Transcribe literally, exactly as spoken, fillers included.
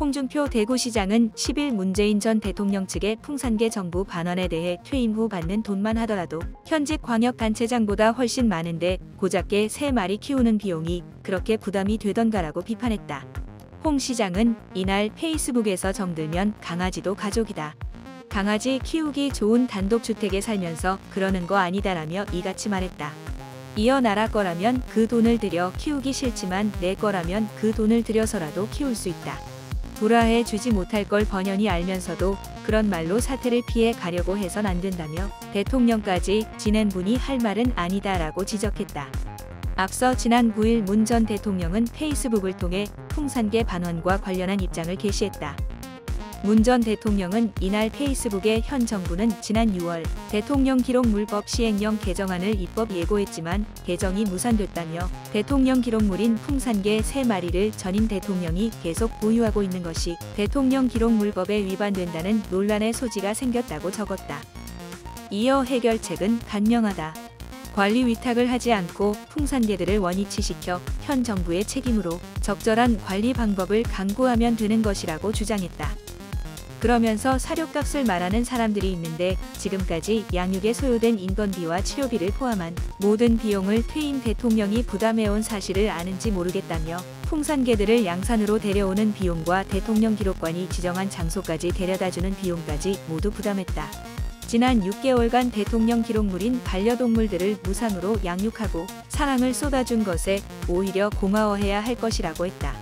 홍준표 대구시장은 십 일 문재인 전 대통령 측의 풍산개 정부 반환에 대해 퇴임 후 받는 돈만 하더라도 현직 광역단체장보다 훨씬 많은데 고작게 세 마리 키우는 비용이 그렇게 부담이 되던가라고 비판했다. 홍 시장은 이날 페이스북에서 정들면 강아지도 가족이다. 강아지 키우기 좋은 단독주택에 살면서 그러는 거 아니다라며 이같이 말했다. 이어 나라 거라면 그 돈을 들여 키우기 싫지만 내 거라면 그 돈을 들여서라도 키울 수 있다. 불화해 주지 못할 걸 번연히 알면서도 그런 말로 사태를 피해 가려고 해선 안 된다며 대통령까지 지낸 분이 할 말은 아니다라고 지적했다. 앞서 지난 구 일 문 전 대통령은 페이스북을 통해 풍산개 반환과 관련한 입장을 게시했다. 문 전 대통령은 이날 페이스북에 현 정부는 지난 유월 대통령 기록물법 시행령 개정안을 입법 예고했지만 개정이 무산됐다며 대통령 기록물인 풍산개 세 마리를 전임 대통령이 계속 보유하고 있는 것이 대통령 기록물법에 위반된다는 논란의 소지가 생겼다고 적었다. 이어 해결책은 간명하다. 관리 위탁을 하지 않고 풍산개들을 원위치시켜 현 정부의 책임으로 적절한 관리 방법을 강구하면 되는 것이라고 주장했다. 그러면서 사료값을 말하는 사람들이 있는데 지금까지 양육에 소요된 인건비와 치료비를 포함한 모든 비용을 퇴임 대통령이 부담해온 사실을 아는지 모르겠다며 풍산개들을 양산으로 데려오는 비용과 대통령 기록관이 지정한 장소까지 데려다주는 비용까지 모두 부담했다. 지난 육 개월간 대통령 기록물인 반려동물들을 무상으로 양육하고 사랑을 쏟아준 것에 오히려 고마워해야 할 것이라고 했다.